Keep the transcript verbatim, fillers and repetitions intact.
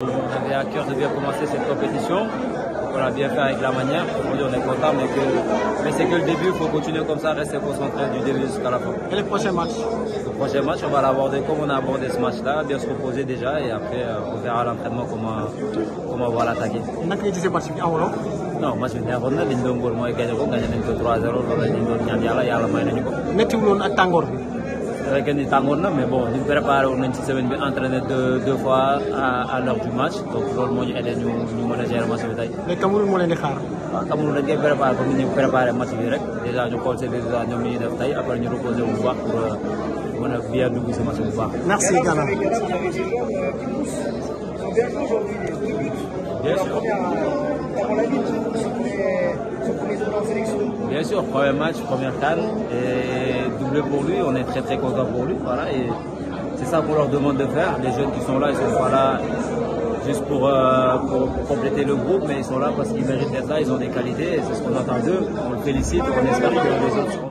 J'avais à cœur de bien commencer cette compétition. On l'a bien fait avec la manière. Aujourd'hui, on est content, mais, que... mais c'est que le début. Il faut continuer comme ça, rester concentré du début jusqu'à la fin. Et les prochains matchs? Le prochain match, on va l'aborder comme on a abordé ce match-là, bien se reposer déjà, et après, on verra à l'entraînement comment, comment on va l'attaquer. On a critiqué particulier à Wolof? Non, moi je me dis à Wolof, il y a un goal, il y a un goal, il y a un goal, il y a un goal, il y a un goal, il y a un goal, il y a un goal. Ni tàngoon na mais bon ñu préparé woon nañ ci semaine bi entraîné deux deux fois à à l'heure du match donc loolu moo ñu aidé ñu ñu mën a gérer match bi tey. mais Cameroun moo leen di xaar. waaw Cameroun dañ koy préparé comme ni ñu préparé match bi rek déjà ñu xool seen résultat ñoom ñu def tey après ñu reposer wu bu baax pour mën a bien dugg si match bu baax. merci Gana. Bien sûr. Bien sûr, premier match, première canne, et doublé pour lui, on est très très content pour lui, voilà, et c'est ça qu'on leur demande de faire. Les jeunes qui sont là, ils sont pas là juste pour, euh, pour compléter le groupe, mais ils sont là parce qu'ils méritent d'être là, ils ont des qualités, et c'est ce qu'on attend d'eux, on le félicite, on espère que les autres seront